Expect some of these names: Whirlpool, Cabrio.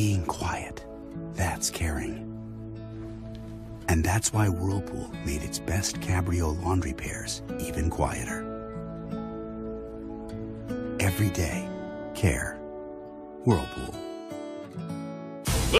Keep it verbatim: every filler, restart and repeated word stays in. being quiet, that's caring. And that's why Whirlpool made its best Cabrio laundry pairs even quieter. Every day, care. Whirlpool.